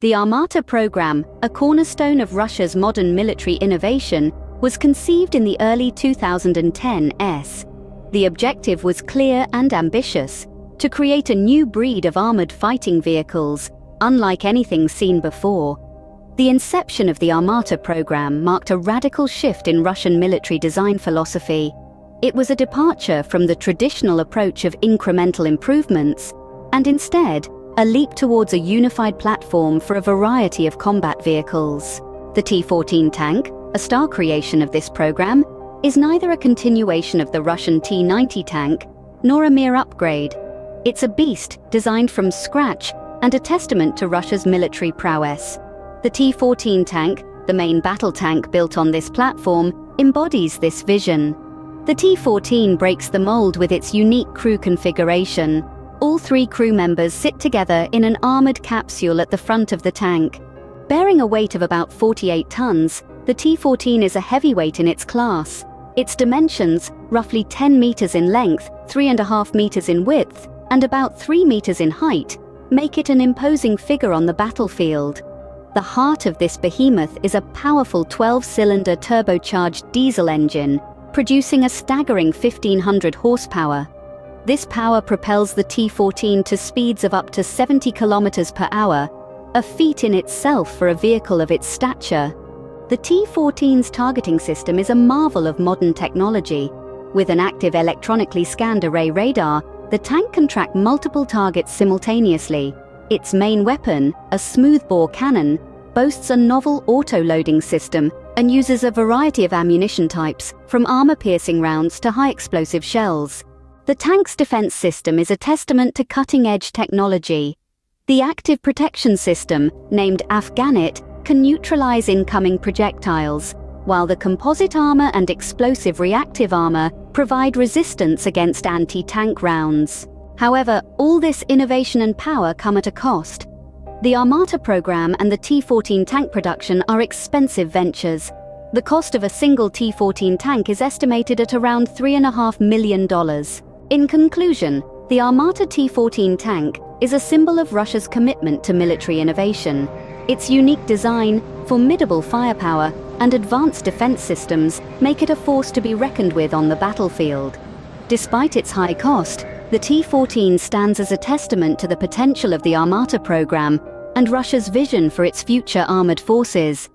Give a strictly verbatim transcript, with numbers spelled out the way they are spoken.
The Armata program, a cornerstone of Russia's modern military innovation, was conceived in the early two thousand tens. The objective was clear and ambitious: to create a new breed of armored fighting vehicles, unlike anything seen before. The inception of the Armata program marked a radical shift in Russian military design philosophy. It was a departure from the traditional approach of incremental improvements, and instead, a leap towards a unified platform for a variety of combat vehicles. The T fourteen tank, a star creation of this program, is neither a continuation of the Russian T ninety tank, nor a mere upgrade. It's a beast designed from scratch and a testament to Russia's military prowess. The T fourteen tank, the main battle tank built on this platform, embodies this vision. The T fourteen breaks the mold with its unique crew configuration. All three crew members sit together in an armored capsule at the front of the tank. Bearing a weight of about forty-eight tons, the T fourteen is a heavyweight in its class. Its dimensions, roughly ten meters in length, three point five meters in width, and about three meters in height, make it an imposing figure on the battlefield. The heart of this behemoth is a powerful twelve-cylinder turbocharged diesel engine, producing a staggering fifteen hundred horsepower. This power propels the T fourteen to speeds of up to seventy kilometers per hour, a feat in itself for a vehicle of its stature. The T fourteen's targeting system is a marvel of modern technology. With an active electronically scanned array radar, the tank can track multiple targets simultaneously. Its main weapon, a smoothbore cannon, boasts a novel auto-loading system and uses a variety of ammunition types, from armor-piercing rounds to high-explosive shells. The tank's defense system is a testament to cutting-edge technology. The active protection system, named Afghanit, can neutralize incoming projectiles, while the composite armor and explosive reactive armor provide resistance against anti-tank rounds. However, all this innovation and power come at a cost. The Armata program and the T fourteen tank production are expensive ventures. The cost of a single T fourteen tank is estimated at around three point five million dollars. In conclusion, the Armata T fourteen tank is a symbol of Russia's commitment to military innovation. Its unique design, formidable firepower, and advanced defense systems make it a force to be reckoned with on the battlefield. Despite its high cost, the T fourteen stands as a testament to the potential of the Armata program and Russia's vision for its future armored forces.